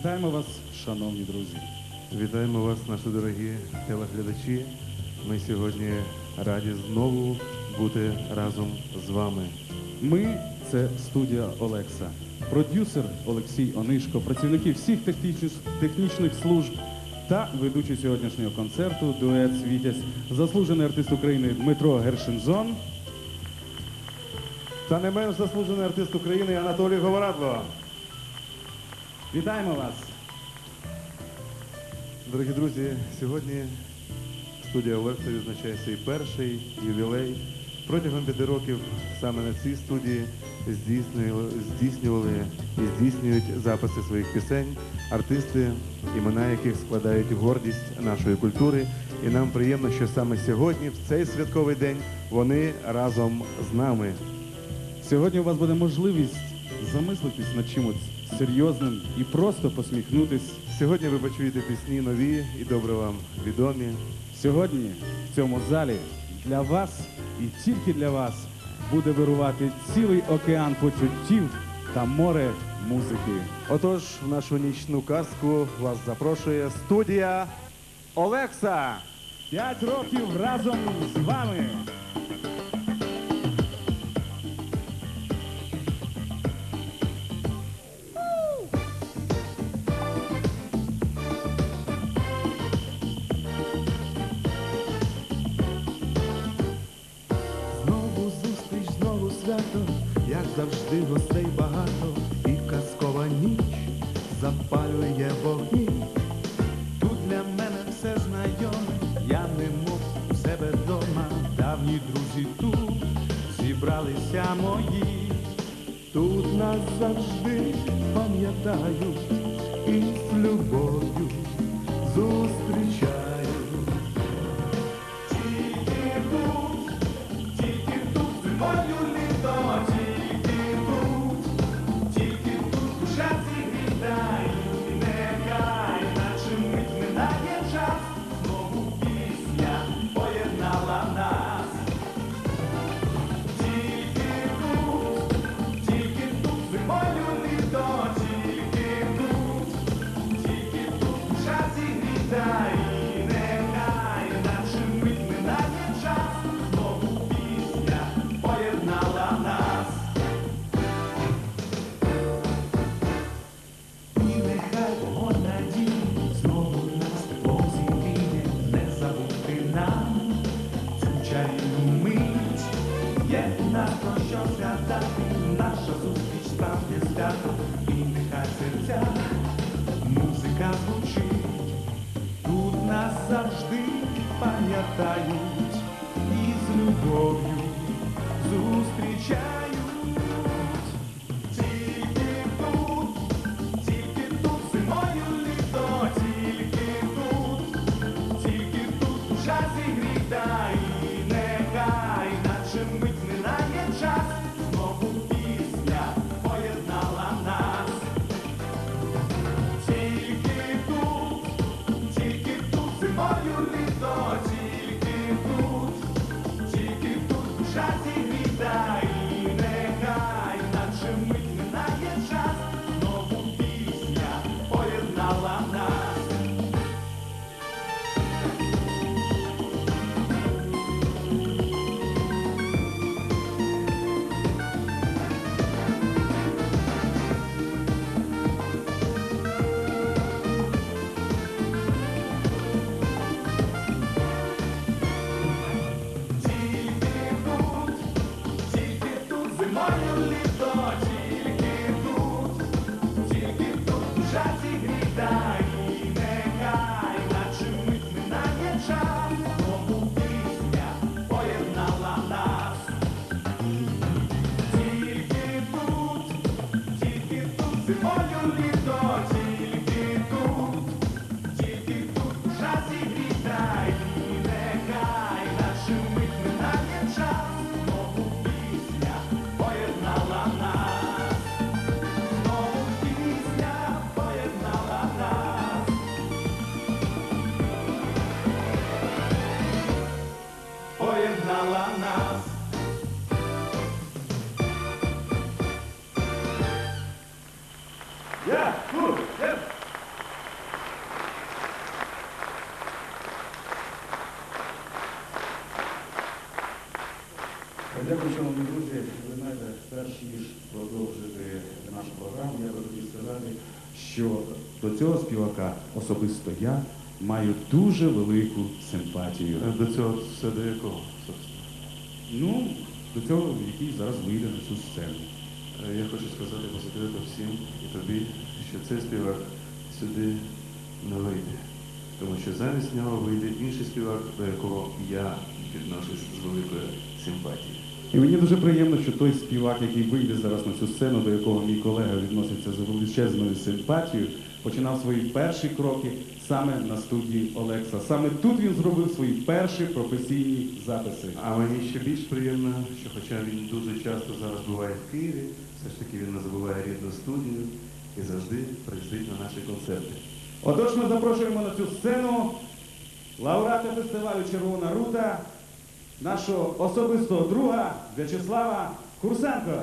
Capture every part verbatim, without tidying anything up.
Вітаємо вас, шановні друзі. Вітаємо вас, наші дорогі телеглядачі. Ми сьогодні раді знову бути разом з вами. Ми – це студія «Олекса». Продюсер Олексій Онишко, працівники всіх технічних служб та ведучий сьогоднішнього концерту дует «Світязь», заслужений артист України Дмитро Гершензон та не менш заслужений артист України Анатолій Говорадло. Вітаємо вас! Дорогі друзі, сьогодні студія «Олекса» відзначає свій перший ювілей. Протягом п'яти років саме на цій студії здійснювали і здійснюють записи своїх пісень, артисти, імена яких складають гордість нашої культури. І нам приємно, що саме сьогодні, в цей святковий день, вони разом з нами. Сьогодні у вас буде можливість замислитись над чимось серйозним і просто посміхнутись. Сьогодні ви почуєте пісні нові і добре вам відомі. Сьогодні в цьому залі для вас і тільки для вас буде вирувати цілий океан почуттів та море музики. Отож, в нашу нічну казку вас запрошує студія «Олекса». П'ять років разом з вами! Завжди гостей багато, і казкова ніч запалює вогні. Тут для мене все знайоме, я немов у себе вдома. Давні друзі тут зібралися мої. Тут нас завжди пам'ятають і з любов'ю зустрічають. Дякую, шановні друзі. Ви знаєте, перш ніж продовжити нашу програму, я би хотів сказати, що до цього співака особисто я маю дуже велику симпатію. До цього все до якого, собственно? Ну, до цього, який зараз вийде на цю сцену. Я хочу сказати по секрету всім і тобі, що цей співак сюди не вийде. Тому що замість нього вийде інший співак, до якого я відношусь з великою симпатією. І мені дуже приємно, що той співак, який вийде зараз на цю сцену, до якого мій колега відноситься з величезною симпатією, починав свої перші кроки саме на студії Олекса. Саме тут він зробив свої перші професійні записи. А мені ще більш приємно, що хоча він дуже часто зараз буває в Києві, все ж таки він не забуває рідну студію і завжди приїздить на наші концерти. Отож, ми запрошуємо на цю сцену лауреата фестивалю «Червона рута», нашого особистого друга В'ячеслава Хурсенка.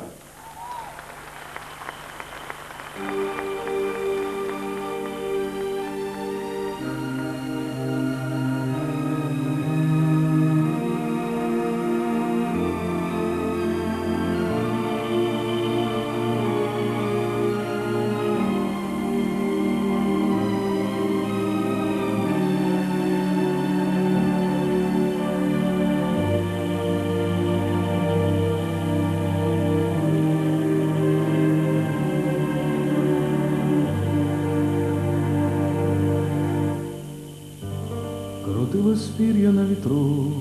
Крутилось пір'я на вітру,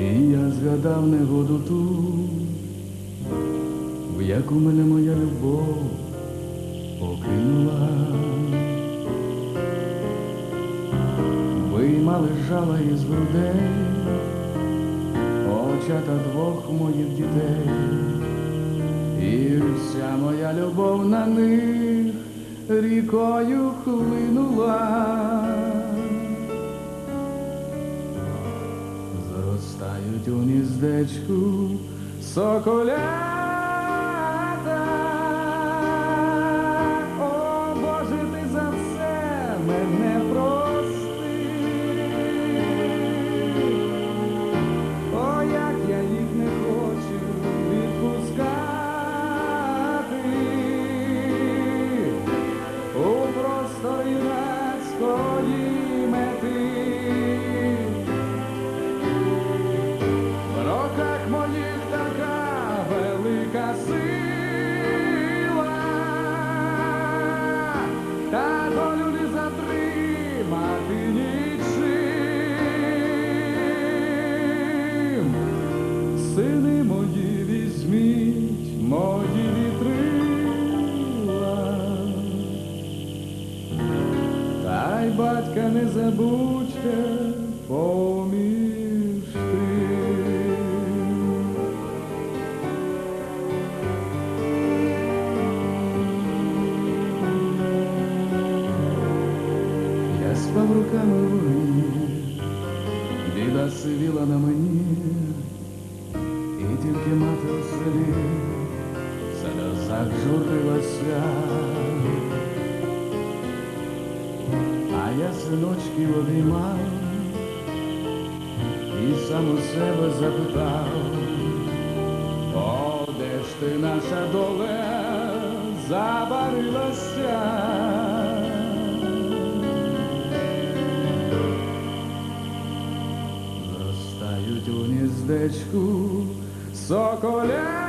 і я згадав негоду ту, в яку мене моя любов покинула. Виймали жала із грудей очата двох моїх дітей, і вся моя любов на них рікою хлинула. Зростають у гніздечку соколята. О, Боже, ти за все мене прости. О, як я їх не хочу відпускати у просторі юнацької мети. Мої вітрила, та й батька не забудьте поміж тим. Я спав руками в руїні, біда сивіла на мені, і тільки мати у селі так журилася. А я синочків обіймав і сам у себе запитав: о, де ж ти, наша доля, забарилася? Зростають у гніздечку соколя.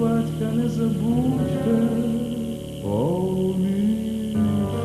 Батька не забудьте поміж.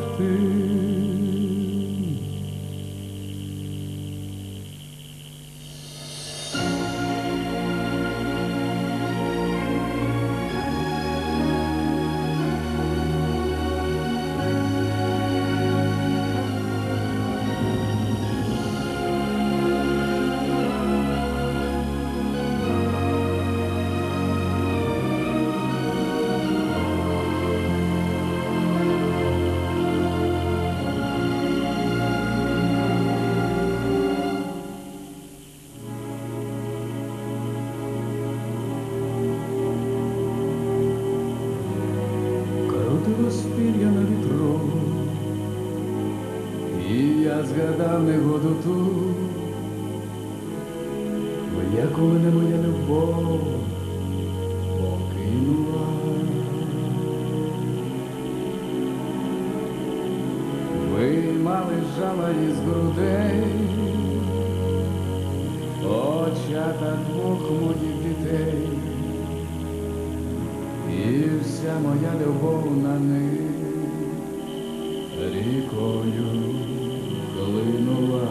я згадав негоду ту, бо як у мене моя любов покинула, ми мали жала із грудей, очата двох моїх дітей, і вся моя любов на них рікою долинула.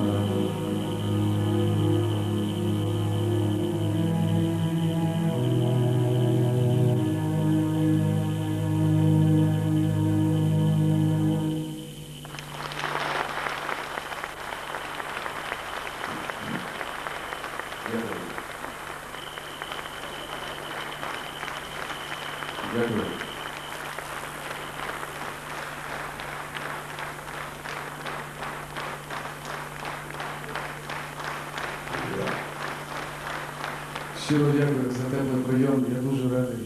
Щиро дякую за теплий прийом. Я дуже радий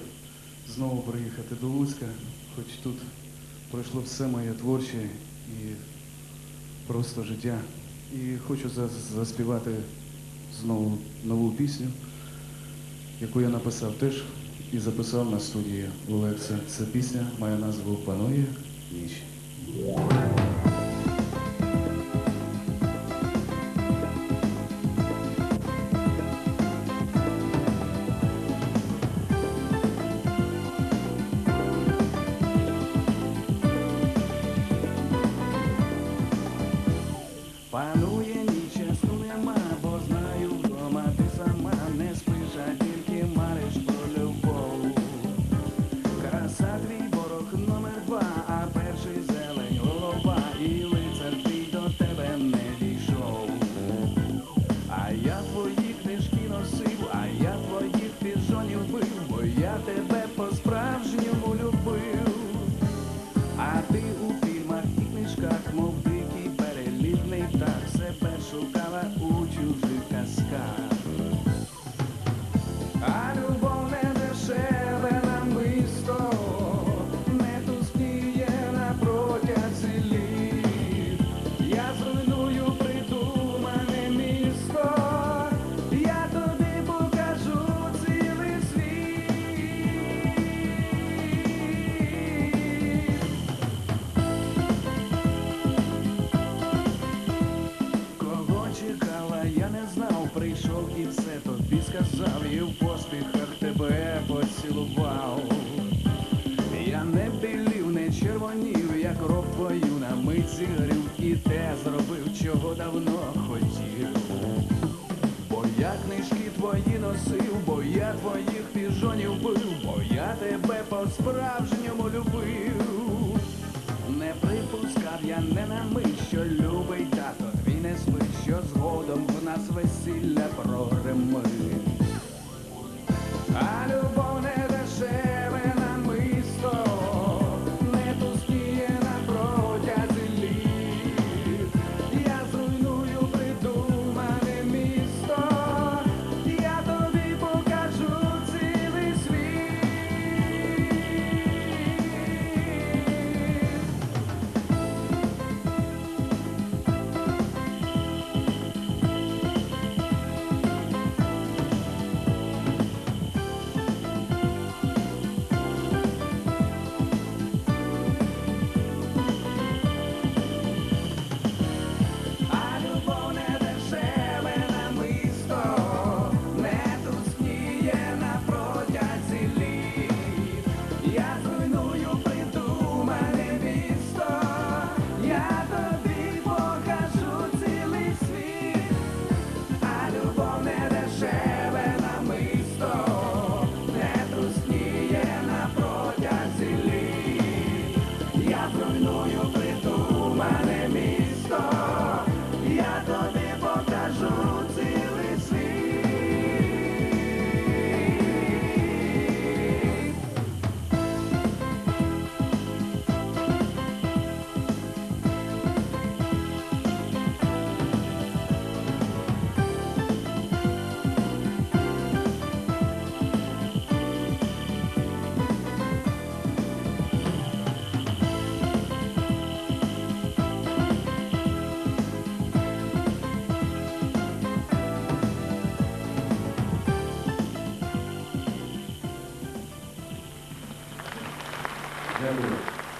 знову приїхати до Луцька, хоч тут пройшло все моє творче і просто життя. І хочу заспівати знову нову пісню, яку я написав теж і записав на студії Олекса. Ця пісня має назву «Панує ніч».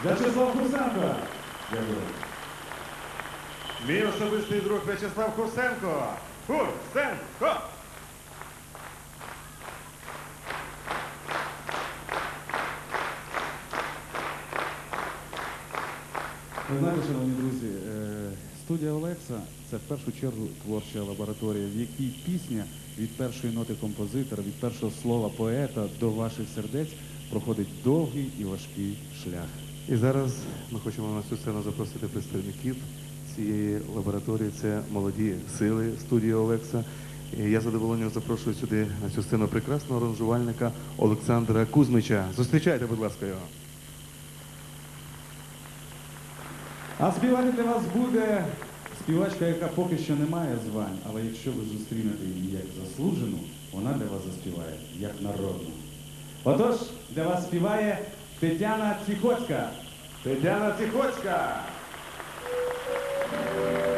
В'ячеслав Хурсенко. Дякую. Мій особистий друг В'ячеслав Хурсенко. Хурсенко! Ви знаєте, шановні друзі, студія Олекса – це в першу чергу творча лабораторія, в якій пісня від першої ноти композитора, від першого слова поета до ваших сердець проходить довгий і важкий шлях. І зараз ми хочемо на цю сцену запросити представників цієї лабораторії. Це молоді сили студії Олекса. І я з задоволенням запрошую сюди на цю сцену прекрасного аранжувальника Олександра Кузмича. Зустрічайте, будь ласка, його. А співати для вас буде співачка, яка поки що не має звань, але якщо ви зустрінете її як заслужену, вона для вас заспіває як народну. Отож, для вас співає Тетяна Ціхоцька. Тетяна Ціхоцька! Thank you.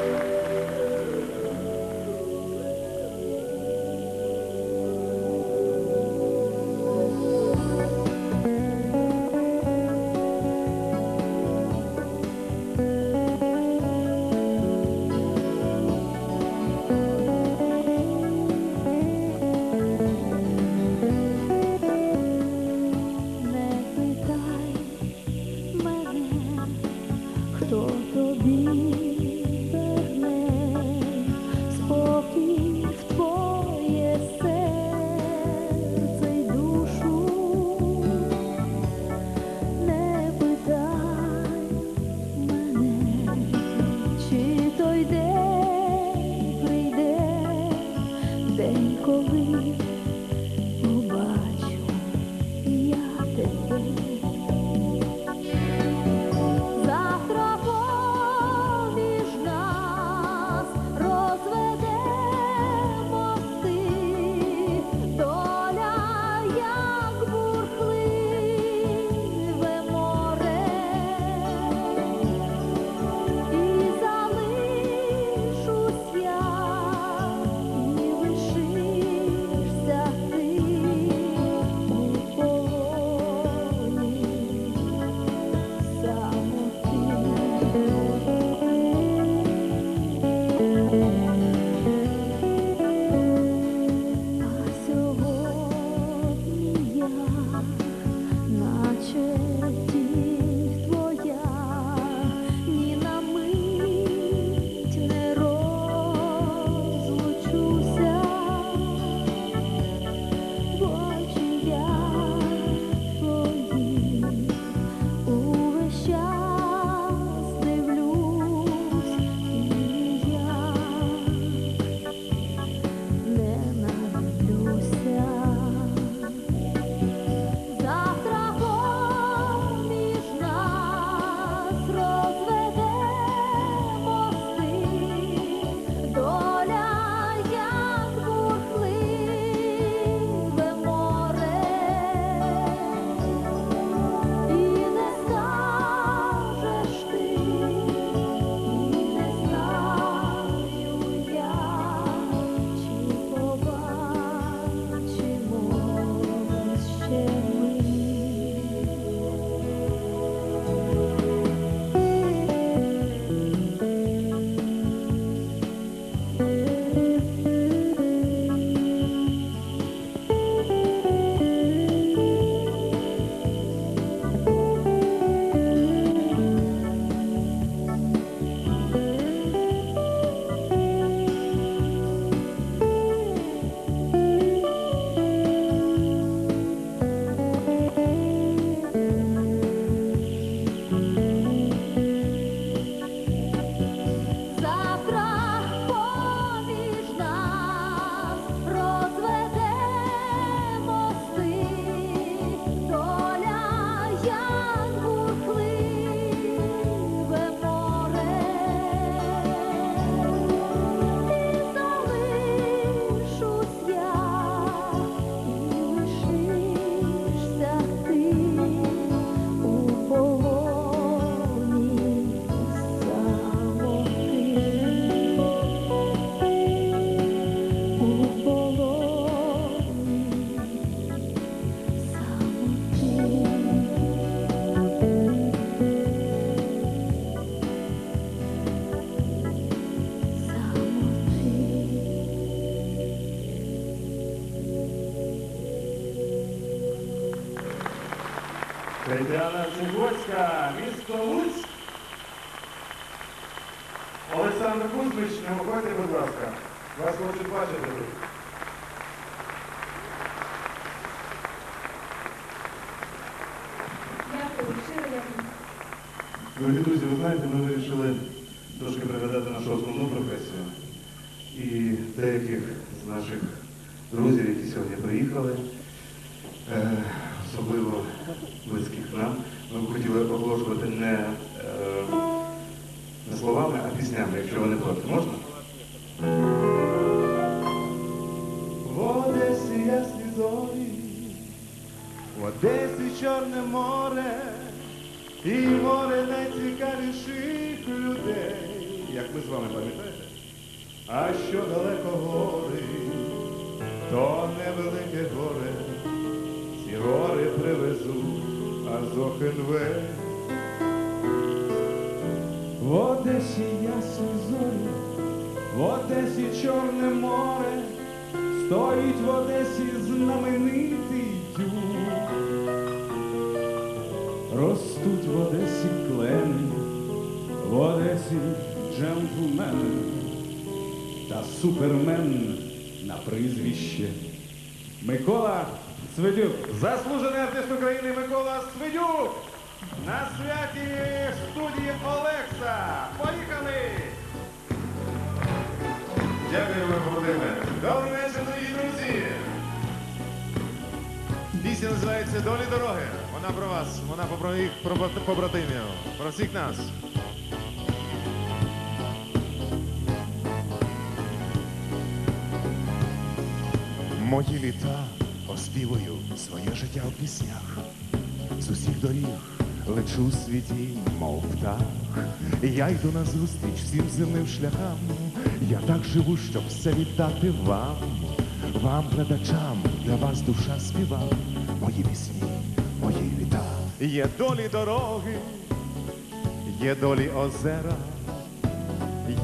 Тетяна Ціхоцька, місто Луцьк. Олександр Кузмич, не виходьте, будь ласка. Вас хочуть бачити. Дорогі друзі, ви знаєте, ми вирішили трошки пригадати нашу основну професію. І деяких з наших друзів, які сьогодні приїхали, особливо близьких нам, ми б хотіли оголошувати не, не словами, а піснями, якщо вони проти. Можна? В Одесі ясні зорі, в Одесі чорне море, і море найцікавіших людей, як ми з вами пам'ятаєте. А що далеко гори, то невелике горе, ці гори привезуть аж з Охенве. В Одесі ясні зорі, в Одесі чорне море, стоїть в Одесі знаменитий дюк. Ростуть в Одесі клени, в Одесі джентльмени. Та супермен на прізвище Микола Свидюк. Заслужений артист України Микола Свидюк на святі в студії Олекса. Поїхали! Дякуємо, Володимир. Добрий вечір, дорогі друзі! Пісня називається «Долі дороги». Вона про вас, вона про моїх побратимів, про всіх нас. Мої літа оспівую своє життя у піснях. З усіх доріг лечу в світі, мов птах. Я йду назустріч всім земним шляхам. Я так живу, щоб все віддати вам. Вам, глядачам, для вас душа співа. Мої пісні, мої літа. Є долі дороги, є долі озера,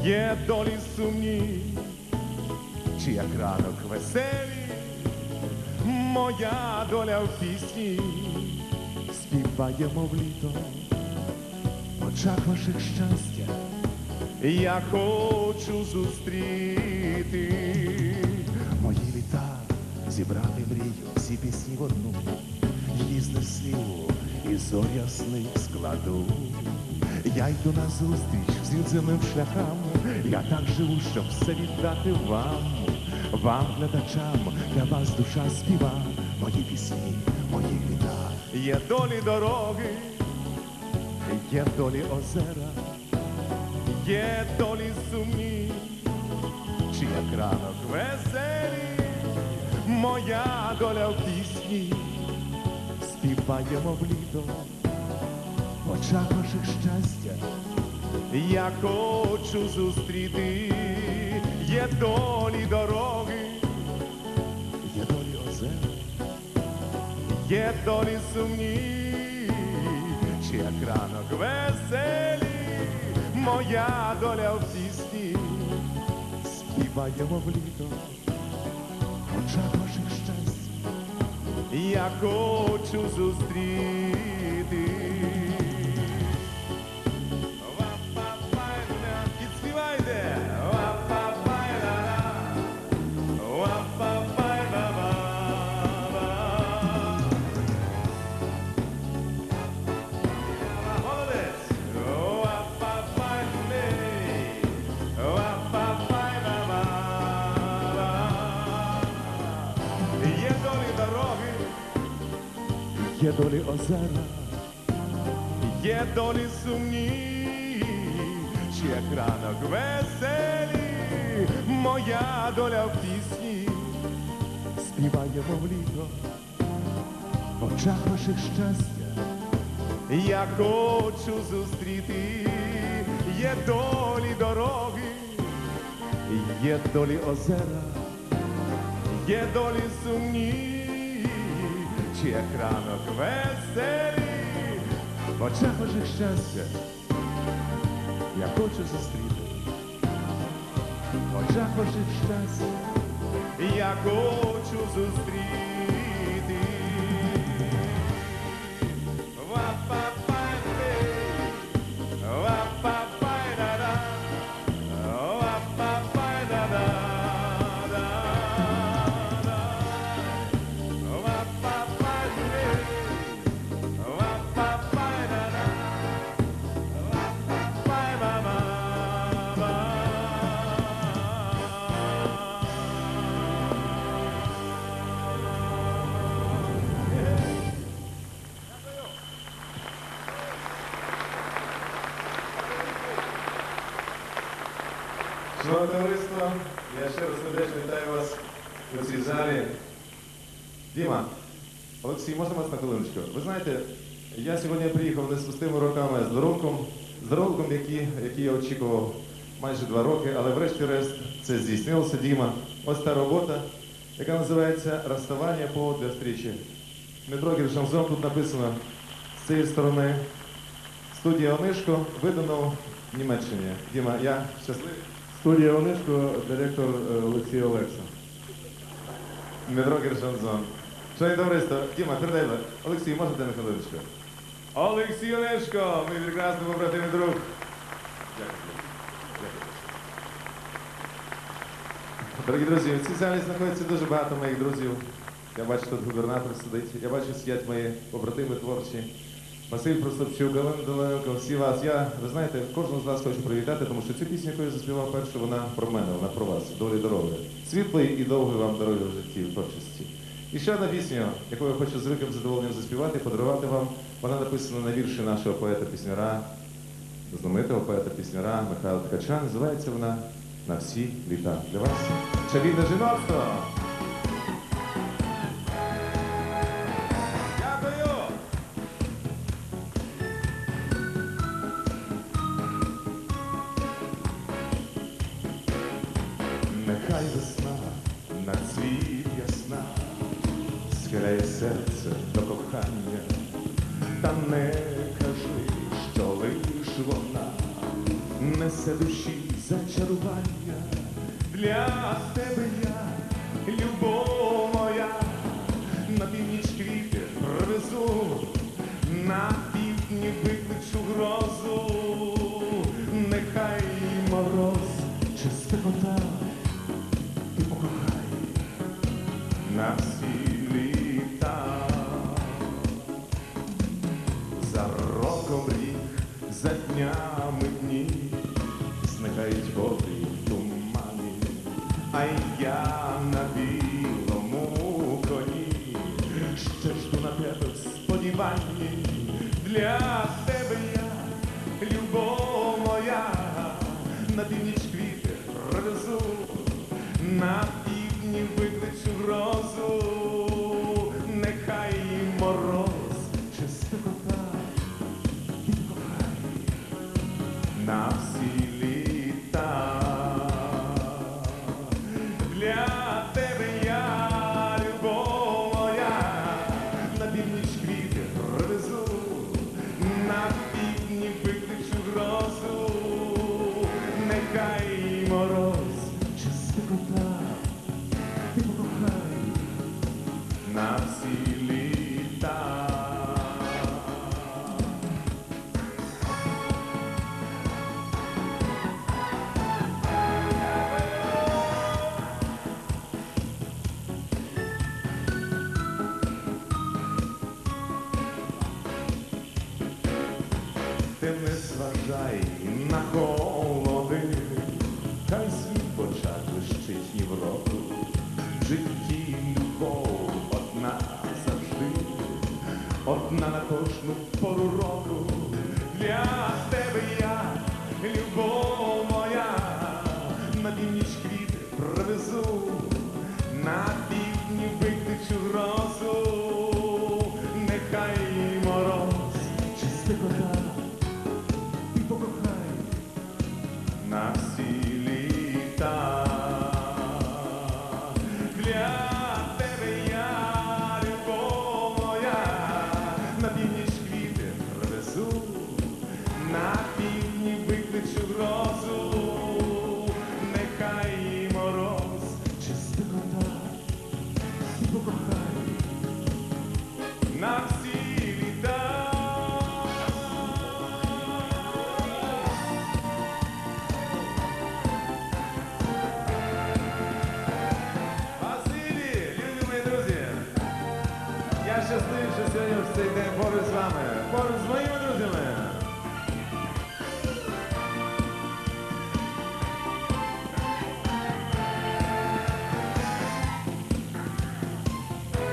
є долі сумні, чи як ранок веселі. Моя доля в пісні, співаємо в літо, в очах ваших щастя я хочу зустріти. Мої літа зібрали мрію, всі пісні в одну, її знеслів і зоря сни складу. Я йду назустріч з іноземним шляхам, я так живу, щоб все віддати вам. Вам, глядачам, для вас душа співа, мої пісні, мої літа. Є долі дороги, є долі озера, є долі сумні, чи як ранок веселі. Моя доля в пісні, співаємо в літо, в очах ваших щастя я хочу зустріти. Є долі дороги, є долі озера, є долі сумні, чи як ранок веселі. Моя доля в пісні, співаємо в літо, в очах ваших щастя я хочу зустріти. Є долі озера, є долі сумні, чи як ранок веселі. Моя доля в пісні, співаємо в літо, в очах ваших щастя я хочу зустріти. Є долі дороги, є долі озера, є долі сумні, чи як ранок веселі. В очах ваших щастя я хочу зустріти. В очах ваших щастя я хочу зустріти. Шановне товариство, я ще раз сердечно вітаю вас на цій залі. Діма, Олексій, можна вас на хвилиночку? Ви знаєте, я сьогодні приїхав не з пустими руками, а з дарунком, з дарунком, який, який я очікував майже два роки, але врешті-решт це здійснилося, Діма. Ось та робота, яка називається «Розставання, повод для зустрічі». Дмитро Гершензон, тут написано з цієї сторони. Студія Онишко, видано в Німеччині. Діма, я щасливий. Студія Онишко, директор Олексій Олекса. Дмитро Гершензон. Шановні товариство, Діма, передай. Олексій, можете на хвилиночку? Олексій Онишко, мій прекрасний побратим і друг. Дякую. Дорогі друзі, в цій залі знаходиться дуже багато моїх друзів. Я бачу, тут губернатор сидить. Я бачу, сидять мої побратими творчі. Василь Просопчук, Олена Доленко, всі вас. Я, ви знаєте, кожного з вас хочу привітати, тому що цю пісню, яку я заспівав першу, вона про мене, вона про вас. Долі дороги. Світлої і довгої вам дороги в житті, в творчості. І ще одна пісня, яку я хочу з великим задоволенням заспівати, подарувати вам. Вона написана на вірші нашого поета-піснера, знаменитого поета-піснера Михайла Ткача. Називається вона «На всі літа». Для вас чарівне жіноцтво! Нехай весна на цвіт ясна схиляє серце до кохання, та не кажи, що лиш вона несе душі зачарування. Для тебе я, любов моя, на північ квіти привезу, на півдні викличу грозу. Нехай мороз чи спекота, ти покохай на всі літа. За роком рік, за днями дні, зникають води в тумані, а я на білому коні ще жду на тебе в сподіванні. Для тебе я, любов моя, на північ квіти привезу, на півдні викличу грозу. Нехай мороз чи спекота, ти кохай на всі. На холоди, хай свій почат блищить Європу, в житті любов одна завжди, одна на кожну пору року. Для тебе я, любов моя, на північ квіти привезу, на півдні викличу грозу. Нехай мороз чи спекота, на всі літа. Для тебе я, любов моя, на північ квіти привезу, на півдні викличу грозу. Нехай мороз чи спекота, ти покохай на всі літа. Сьогодні в цей день поруч з вами, поруч з моїми друзями.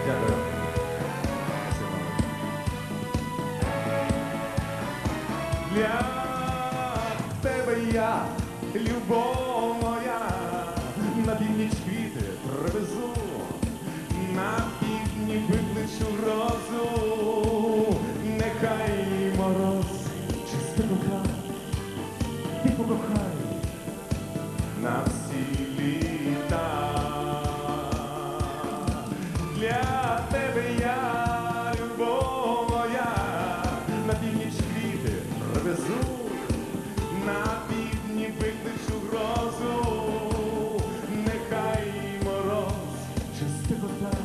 Дякую. Для тебе я, любов моя, на північ квіти привезу, на півдні викличу розу. Нехай мороз чи спекотна, ти покохай на всі літа. Для тебе я, любов моя, на північ квіти привезу, на півдні викличу грозу. Нехай мороз чи спекота,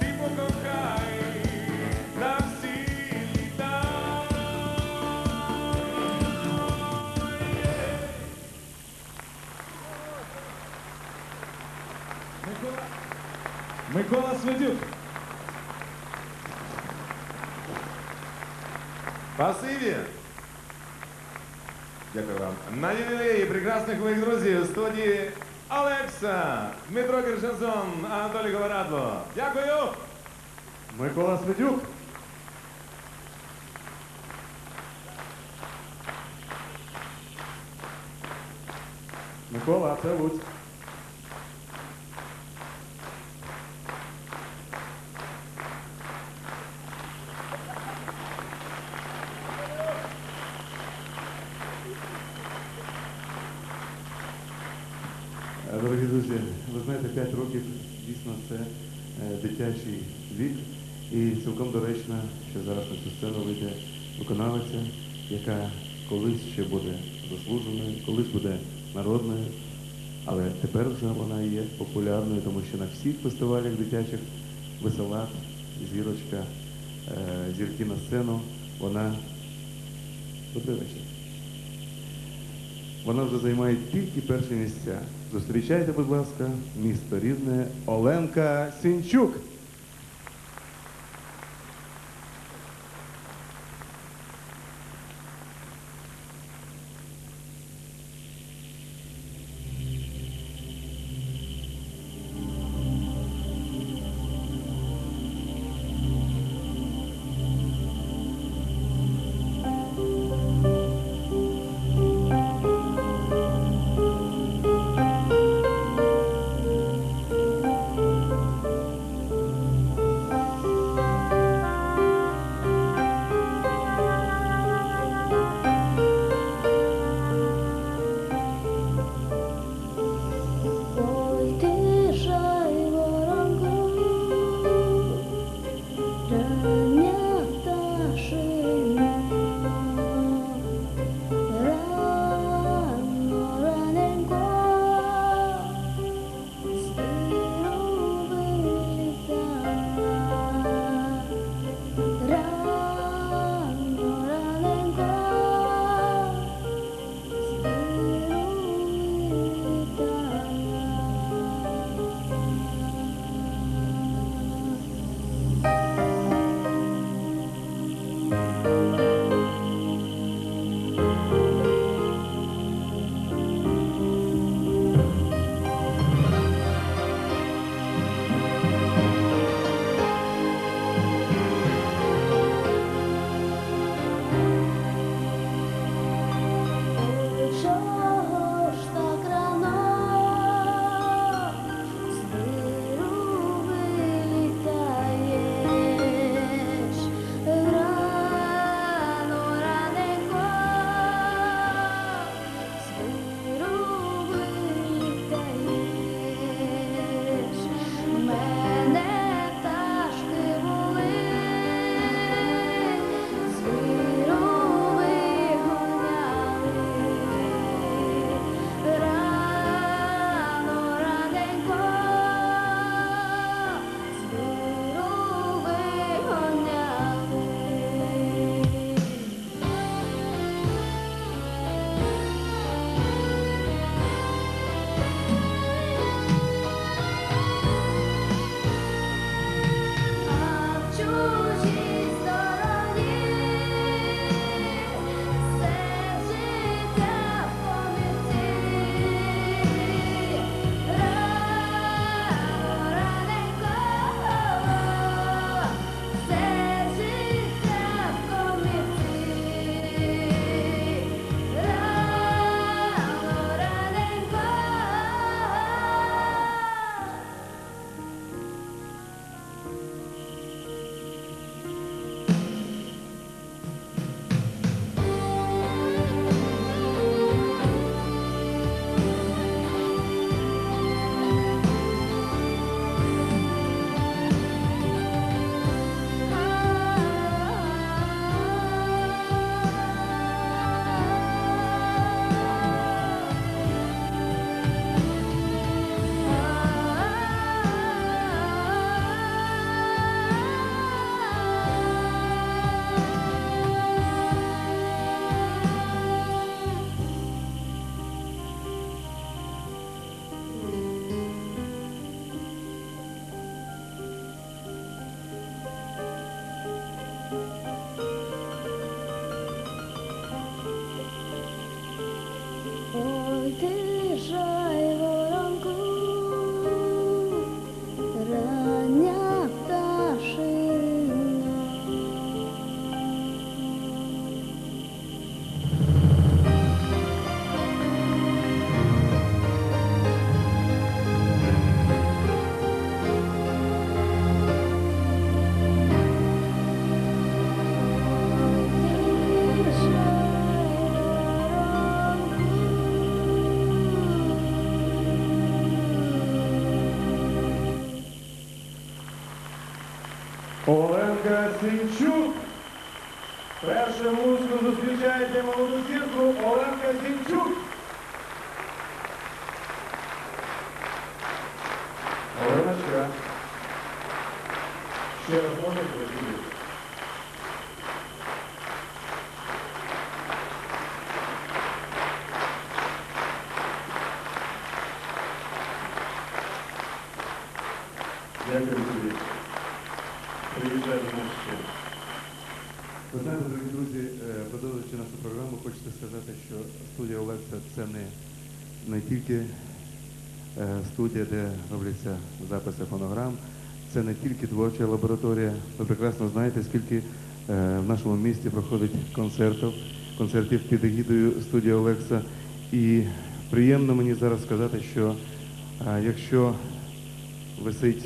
ти покохай на всі літа. Микола, Микола Свидюк. Спасибі. Дякую вам. На ювілеї прекрасних моїх друзів в студії Олекса, Дмитро Гершензон, Анатолій Говорадло. Дякую! Микола Свидюк. Микола, це Луцьк. Дорогі друзі, ви знаєте, п'ять років дійсно це дитячий вік, і цілком доречно, що зараз на цю сцену вийде виконавиця, яка колись ще буде заслуженою, колись буде народною, але тепер вже вона є популярною, тому що на всіх фестивалях дитячих веселат, зірочка, зірки на сцену, вона добрий вечір. Вона вже займає тільки перші місця. Зустрічайте, будь ласка, місто Рівне, Олена Сінчук. Олена Сінчук. Першим в Луцьку зустрічаєте молоду зірку Оленка Сінчук. Оленочка, ще раз можна прийти? Дякую тобі. Приїжджай до нас ще. Ви знаєте, дорогі друзі, подививши нашу програму, хочеться сказати, що студія Олекса – це не, не тільки студія, де робляться записи фонограм, це не тільки творча лабораторія. Ви прекрасно знаєте, скільки в нашому місті проходить концертів, концертів під егідою студії Олекса. І приємно мені зараз сказати, що якщо висить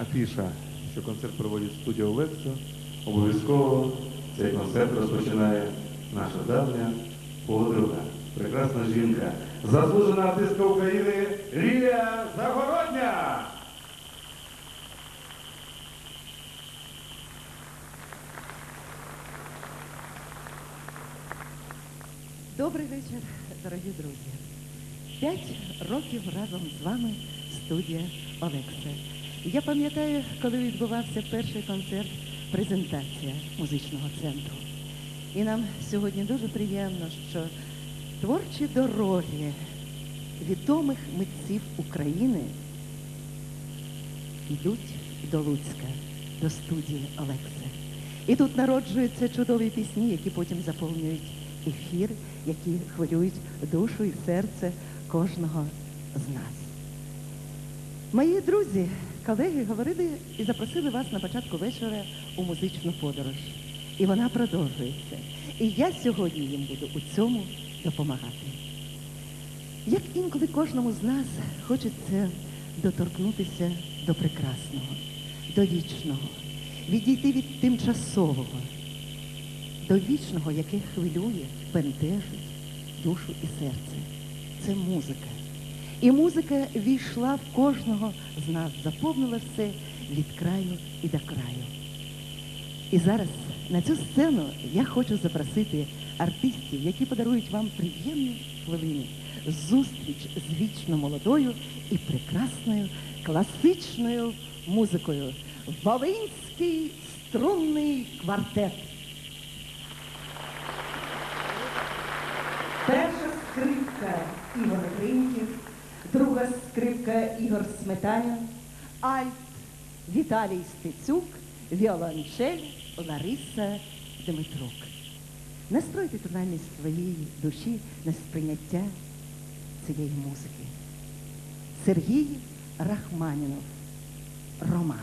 афіша, що концерт проводить студія Олекса, обов'язково цей концерт розпочинає наша давня подруга, прекрасна жінка, заслужена артистка України Рія Загородня. Добрий вечір, дорогі друзі. П'ять років разом з вами студія Олекса. Я пам'ятаю, коли відбувався перший концерт, презентація музичного центру. І нам сьогодні дуже приємно, що творчі дороги відомих митців України йдуть до Луцька, до студії Олекса. І тут народжуються чудові пісні, які потім заповнюють ефір, які хвилюють душу і серце кожного з нас. Мої друзі, колеги говорили і запросили вас на початку вечора у музичну подорож. І вона продовжується. І я сьогодні їм буду у цьому допомагати. Як інколи кожному з нас хочеться доторкнутися до прекрасного, до вічного, відійти від тимчасового, до вічного, яке хвилює, бентежить душу і серце. Це музика. І музика війшла в кожного з нас, заповнила все від краю і до краю. І зараз на цю сцену я хочу запросити артистів, які подарують вам приємні хвилини, зустріч з вічно молодою і прекрасною класичною музикою. Волинський струнний квартет. Перша скрипка Ігор Гринків. Друга скрипка Ігор Сметаня, альт Віталій Стецюк, віолончель Лариса Димитрук. Настройте тональність своєї душі на сприйняття цієї музики. Сергій Рахманінов, романс.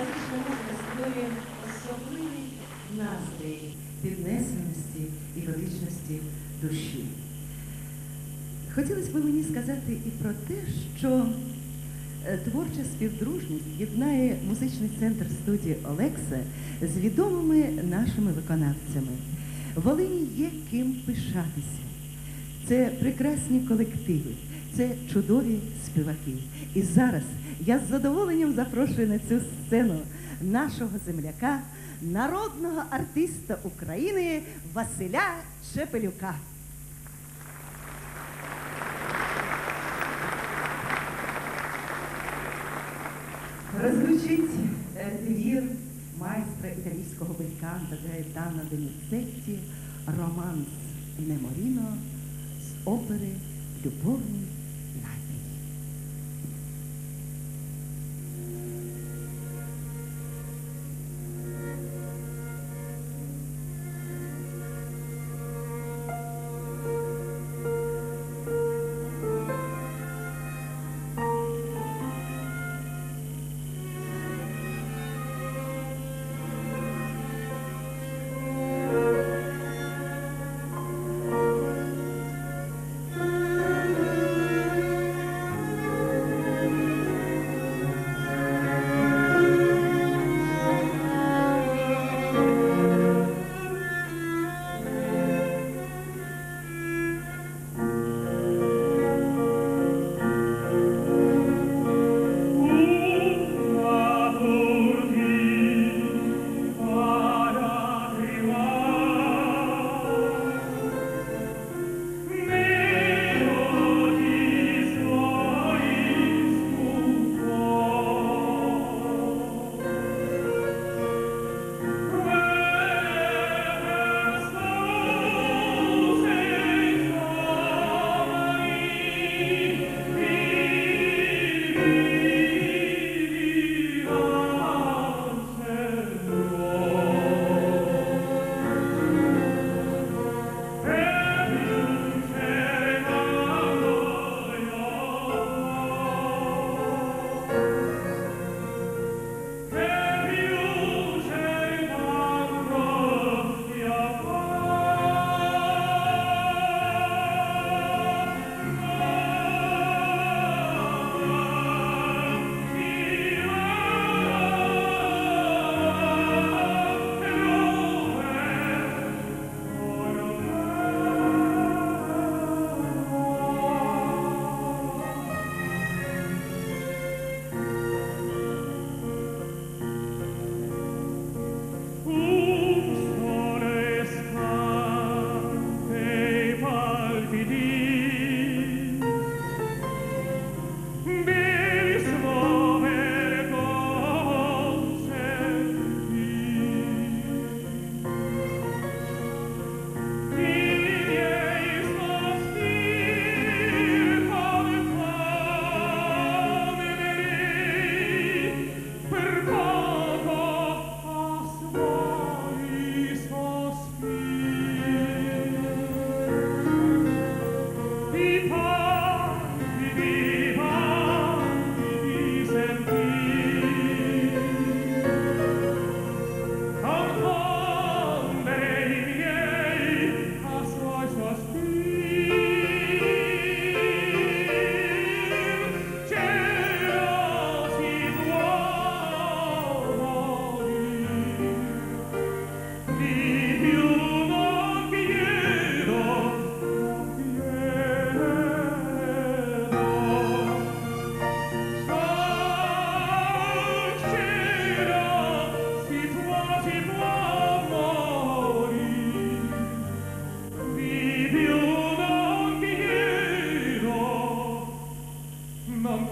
класична музика створює особливий настрій піднесеності і величності душі. Хотілося б мені сказати і про те, що творча співдружність єднає музичний центр студії «Олекса» з відомими нашими виконавцями. В Волині є ким пишатися. Це прекрасні колективи, це чудові співаки. І зараз я з задоволенням запрошую на цю сцену нашого земляка, народного артиста України Василя Чепелюка. Розлучить твір майстра італійського музиканта Гаетано Доніцетті «Романс Неморіно» з опери «Любовний напій».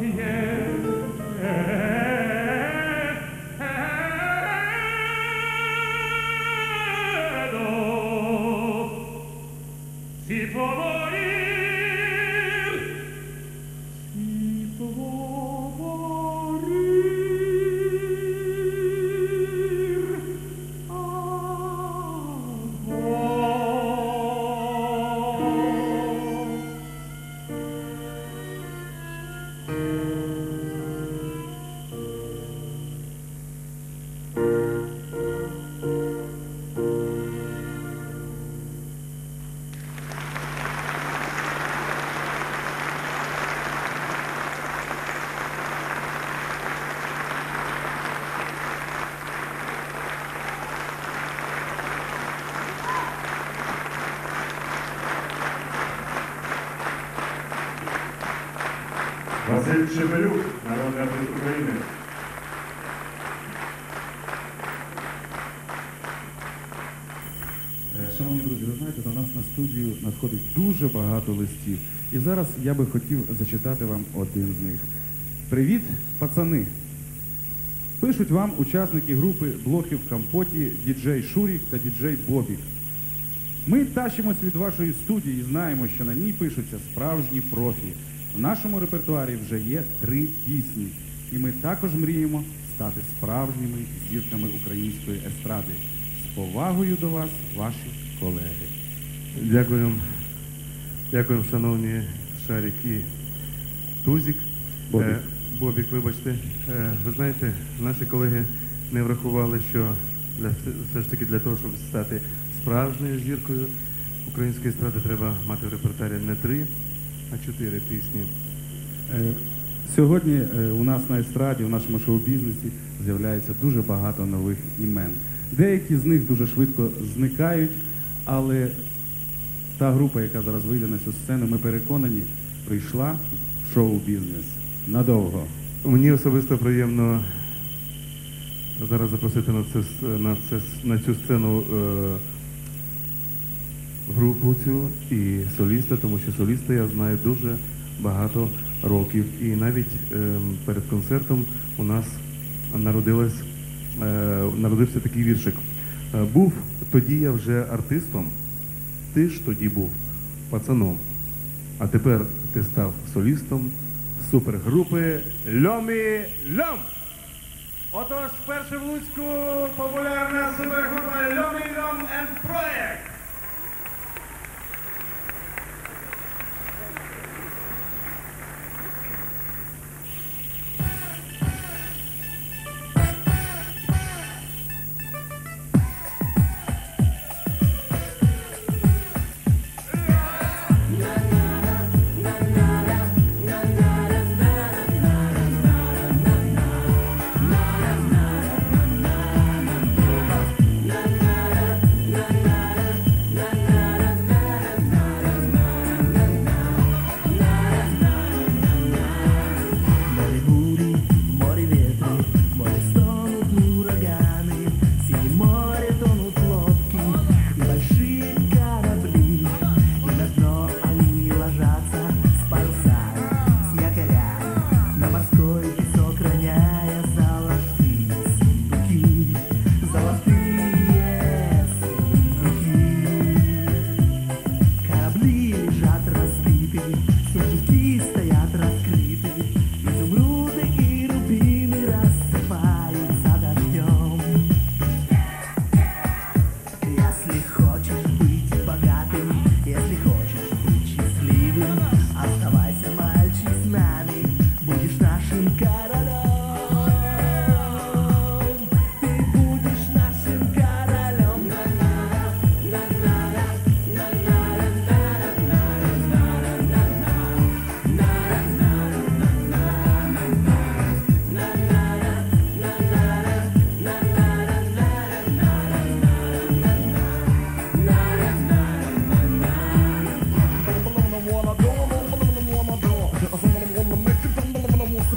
Thank you. Василь Чепелюк, народний артист України. Шановні друзі, ви знаєте, до нас на студію надходить дуже багато листів. І зараз я би хотів зачитати вам один з них. Привіт, пацани! Пишуть вам учасники групи «Блохи в компоті» діджей Шурік та діджей Бобік. Ми тащимось від вашої студії і знаємо, що на ній пишуться справжні профі. В нашому репертуарі вже є три пісні. І ми також мріємо стати справжніми зірками української естради. З повагою до вас, ваші колеги. Дякуємо. Дякуємо, шановні Шарік і Тузік. Бобік. Бобік, вибачте. Ви знаєте, наші колеги не врахували, що для, все ж таки для того, щоб стати справжньою зіркою української естради, треба мати в репертуарі не три, а чотири пісні. Сьогодні у нас на естраді, у нашому шоу-бізнесі з'являється дуже багато нових імен. Деякі з них дуже швидко зникають, але та група, яка зараз вийде на цю сцену, ми переконані, прийшла в шоу-бізнес надовго. Мені особисто приємно зараз запросити на, це, на, це, на цю сцену е, групу цю і соліста, тому що соліста я знаю дуже багато років. І навіть е, перед концертом у нас народилась, е, народився такий віршик. Був тоді я вже артистом, ти ж тоді був пацаном, а тепер ти став солістом супергрупи «Льомі-Льом». Отож, вперше в Луцьку популярна супергрупа «Льомі-Льом енд Проєкт».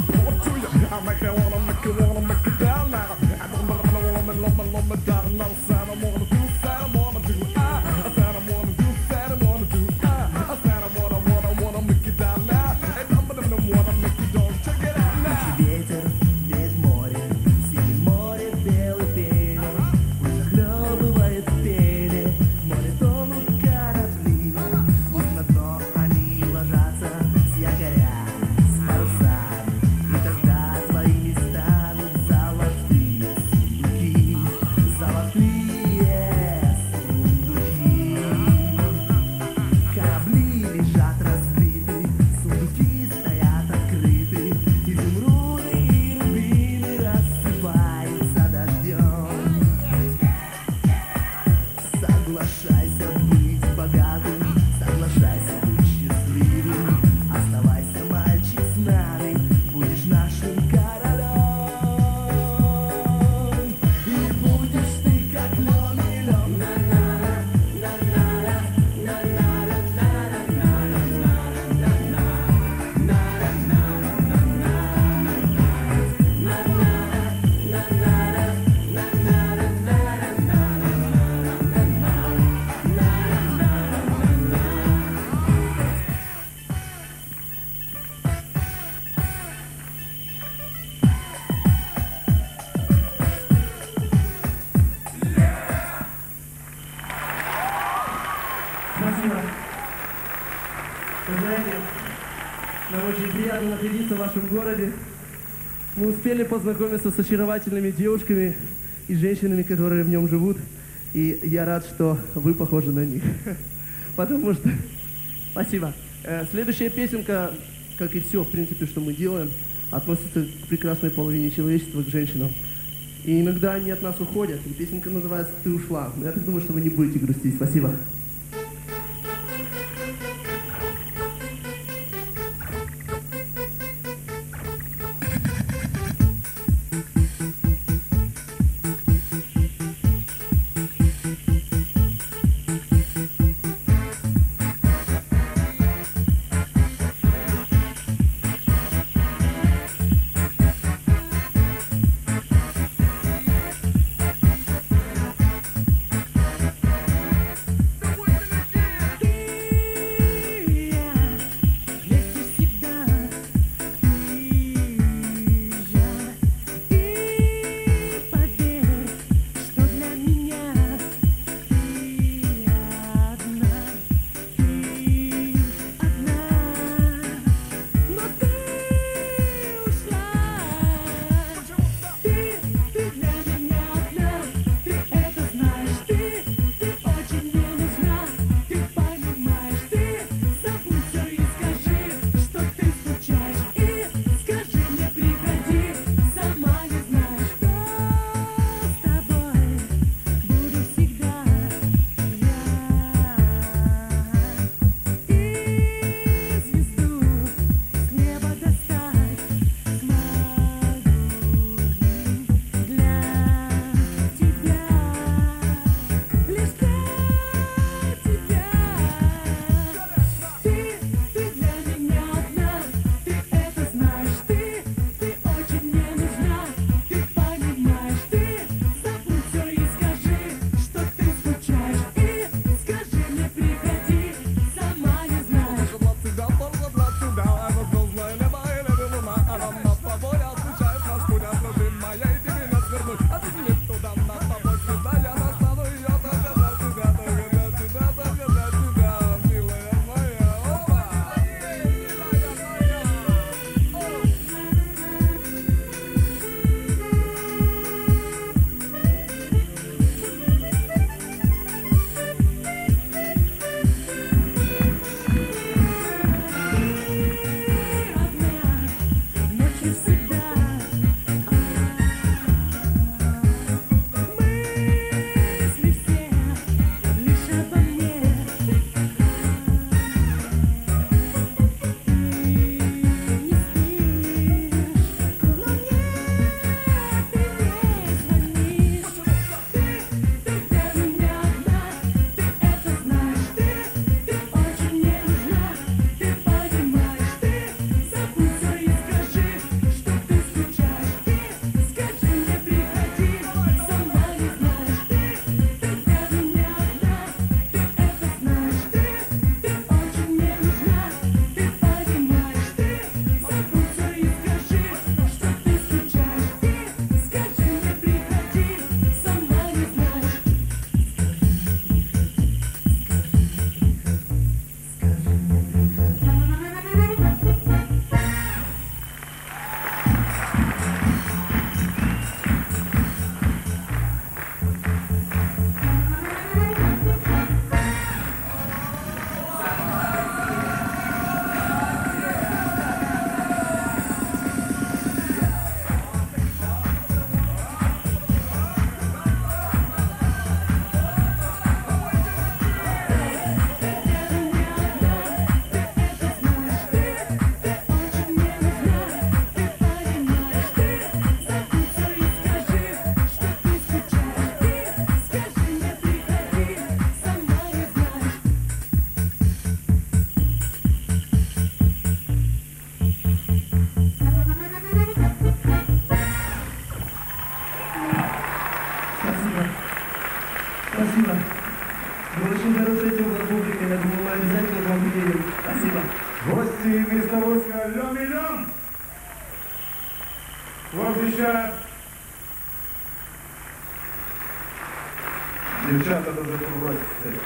What do you вашем городе. Мы успели познакомиться с очаровательными девушками и женщинами, которые в нем живут. И я рад, что вы похожи на них. Потому что... Спасибо. Следующая песенка, как и все, в принципе, что мы делаем, относится к прекрасной половине человечества, к женщинам. И иногда они от нас уходят. И песенка называется «Ты ушла». Но я так думаю, что вы не будете грустить. Спасибо. Девчата даже просятся.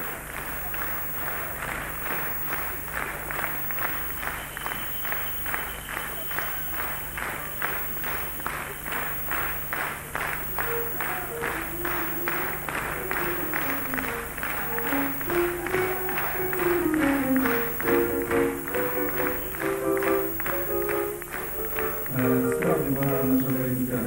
Справді багато жаворинка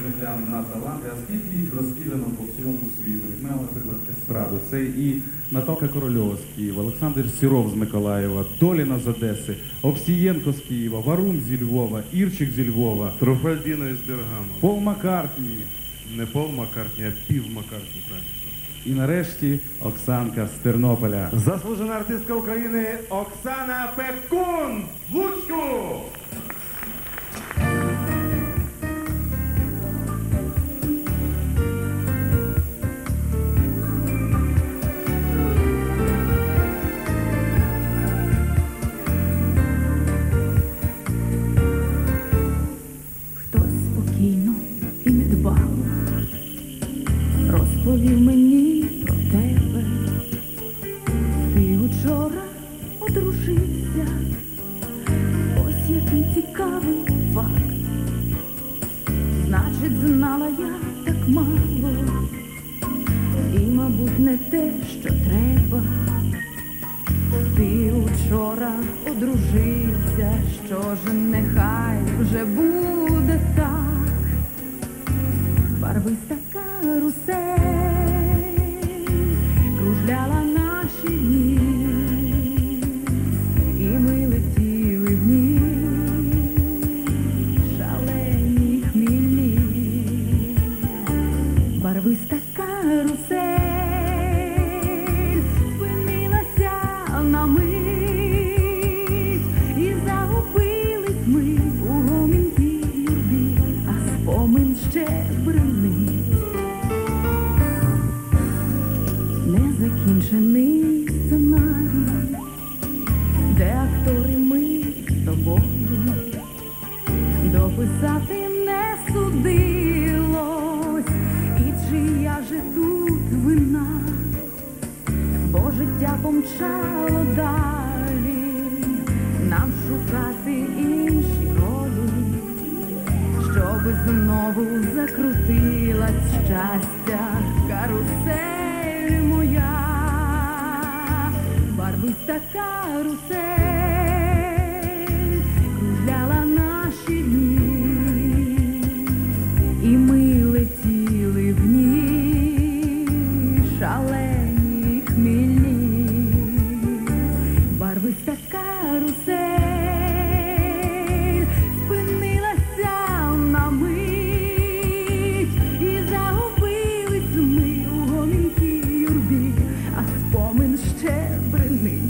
земля на таланти, а скільки їх розкидано по всьому світу. Ми, наприклад, естраду. Це і Наталка Корольова з Києва, Олександр Серов з Миколаєва, Долина з Одеси, Обсієнко з Києва, Варун зі Львова, Ирчик зі Львова, Труфальдина із Бергамо, Пол Маккартні. Не Пол Маккартні, а Пів Маккартні, так. І нарешті Оксанка з Тернополя. Заслужена артистка України Оксана Пекун в Луцьку! Хтось спокійно і недбало розповів мені про тебе. Ти учора одружився, ось який цікавий факт. Значить, знала я так мало, і, мабуть, не те, що треба. Ти учора одружився, що ж, нехай вже буде так. Барвиста карусель кружляла наші дні, і ми летіли в ній, шалені хмільні. Барвиста карусель спинилася на мить, і загубились ми у гомінкій юрбі, а спомин ще бринить. Закінчений сценарій, де актори ми з тобою, дописати не судилось. І чия же тут вина, бо життя помчало далі, нам шукати інші роду, щоби знову закрутилась щастя карусель. Барвиста карусель кружляла наші дні, і ми летіли в ній, шалені хмільні. Барвиста карусель спинилася на мить, і загубились ми у гомінкій юрбі, а спомин ще бринить.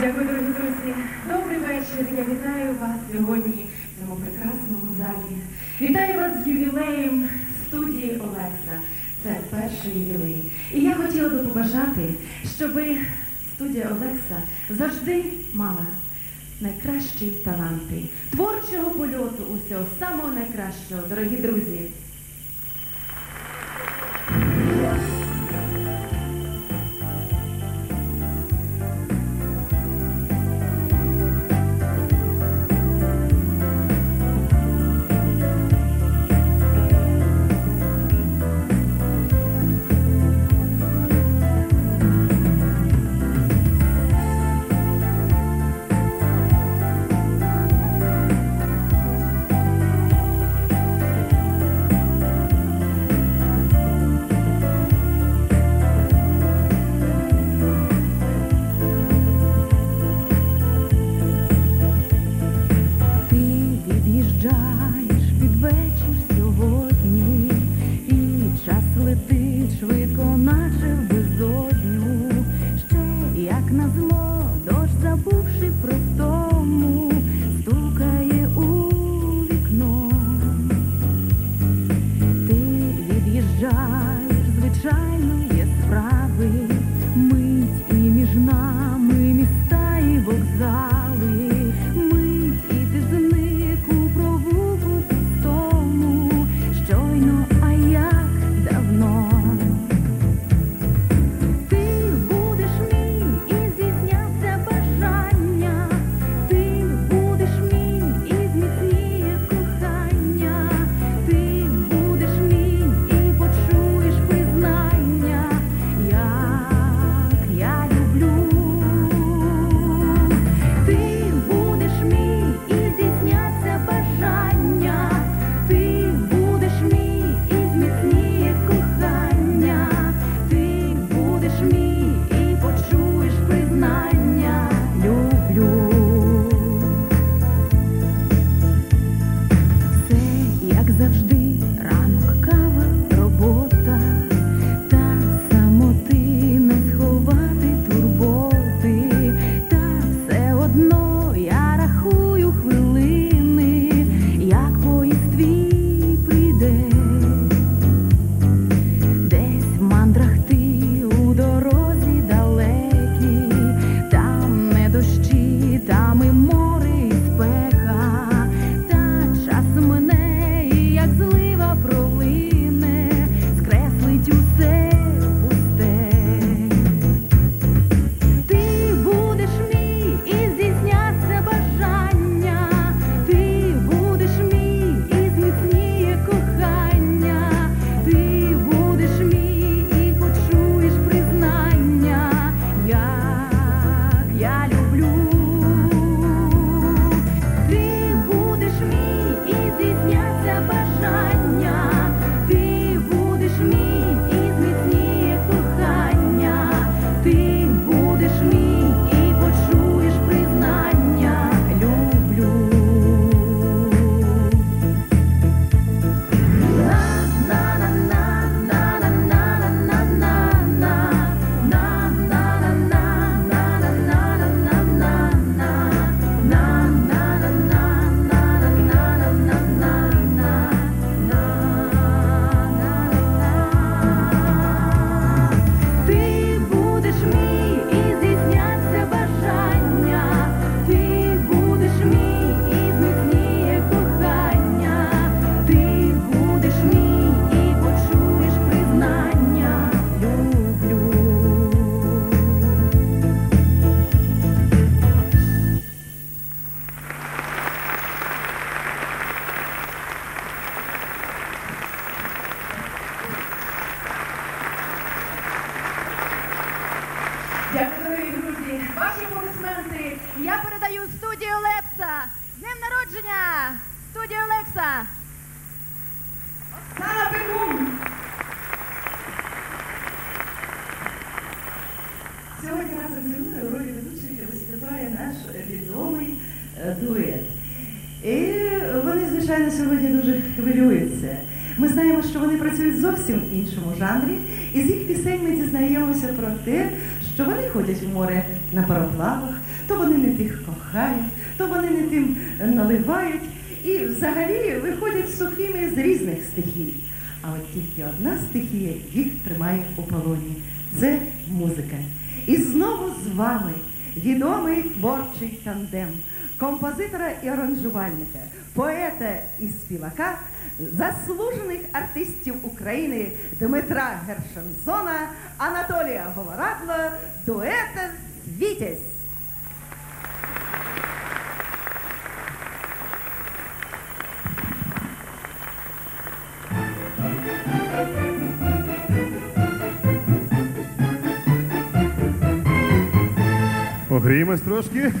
Дякую, дорогі друзі. Добрий вечір. Я вітаю вас сьогодні в цьому прекрасному залі. Вітаю вас з ювілеєм студії Олекса. Це перший ювілей. І я хотіла би побажати, щоб студія Олекса завжди мала найкращі таланти, творчого польоту усього самого найкращого, дорогі друзі. Дякую, друзі. Ваші аплодисменти. Я передаю студію Олекса. З днем народження! Студія Олекса! Оксана Пекун! Сьогодні разом зі мною у ролі ведучих виступає наш відомий дует. І вони, звичайно, сьогодні дуже хвилюються. Ми знаємо, що вони працюють в зовсім іншому жанрі, і з їх пісень ми дізнаємося про те, що вони ходять в море на пароплавах, то вони не тих кохають, то вони не тим наливають, і взагалі виходять сухими з різних стихій. А от тільки одна стихія їх тримає у полоні – це музика. І знову з вами відомий творчий тандем композитора і аранжувальника, поета і співака, заслужених артистів України Дмитра Гершензона, Анатолія Говорадло, дуета «Світязь». Погріємось трошки.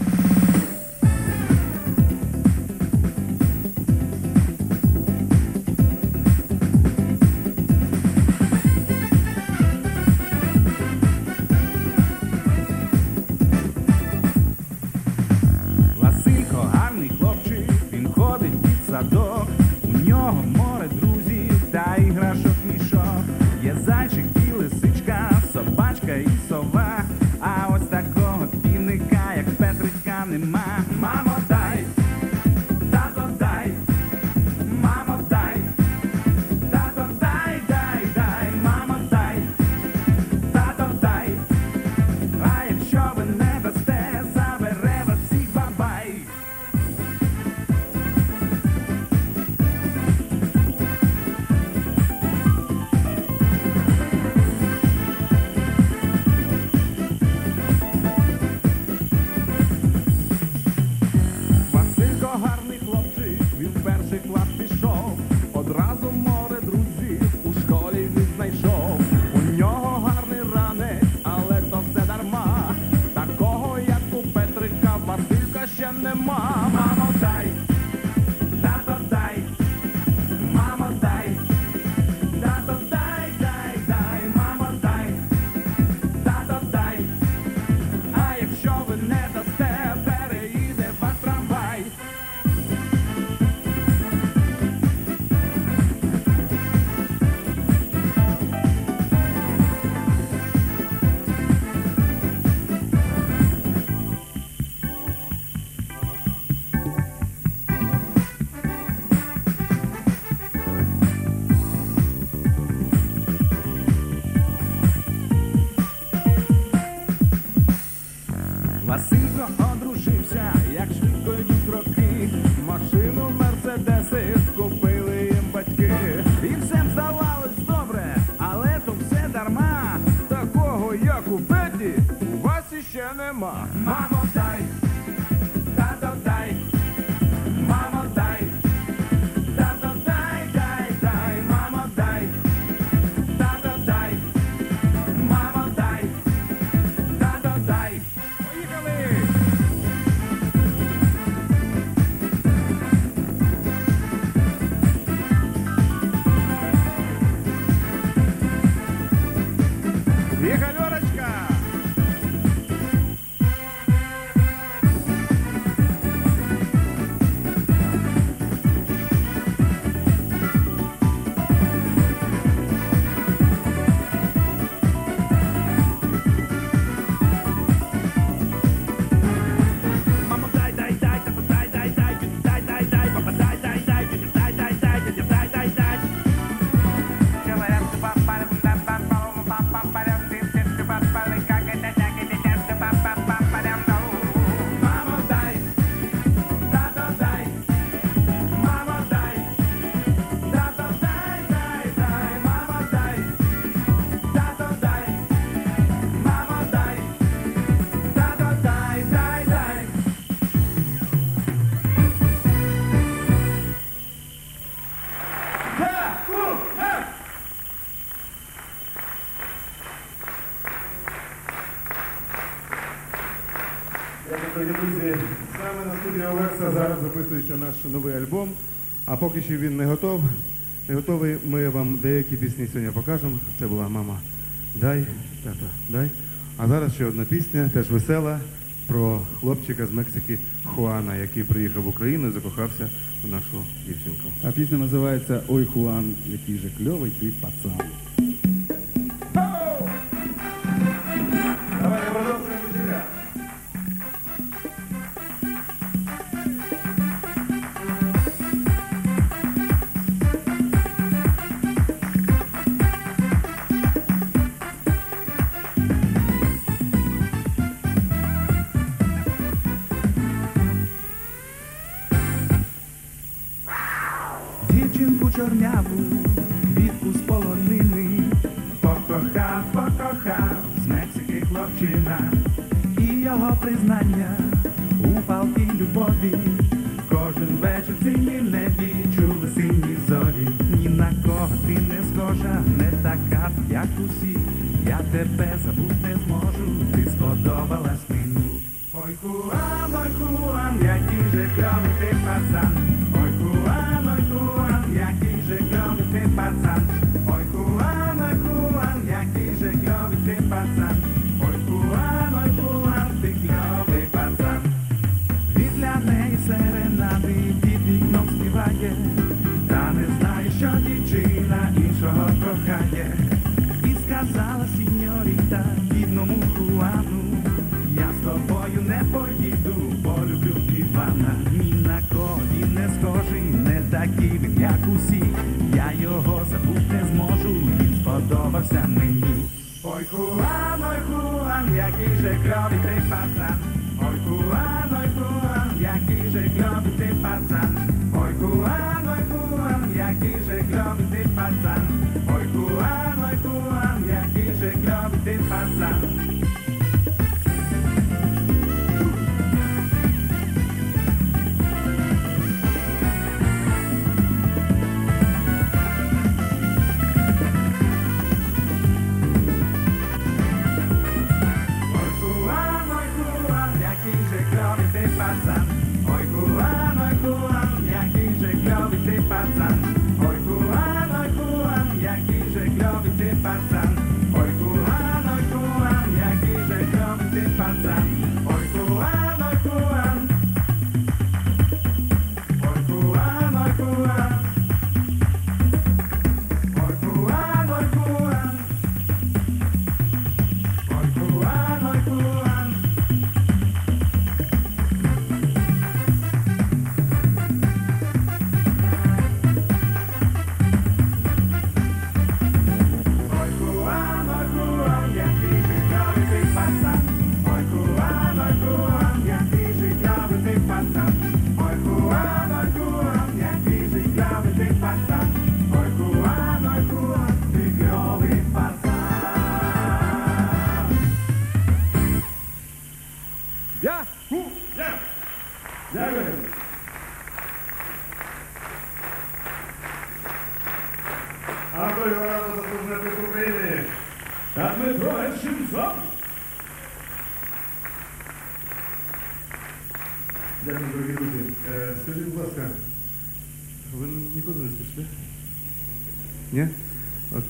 Дорогі друзі, саме на студії Олекса зараз записується наш новий альбом, а поки що він не готов. Не готовий, ми вам деякі пісні сьогодні покажемо. Це була «Мама, дай, тато, дай». А зараз ще одна пісня, теж весела, про хлопчика з Мексики Хуана, який приїхав в Україну і закохався в нашу дівчинку. А пісня називається «Ой, Хуан, який же кльовий ти пацан».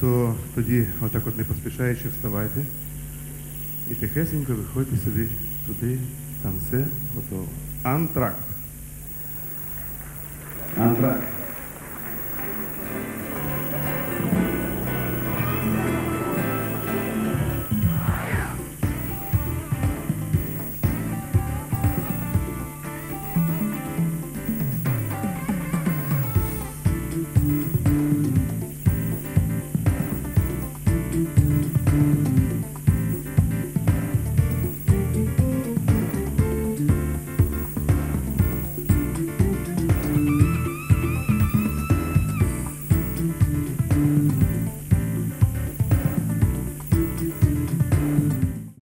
То тоді отак от не поспішаючи вставайте і тихесенько виходьте собі туди, там все готово. Антракт. Антракт.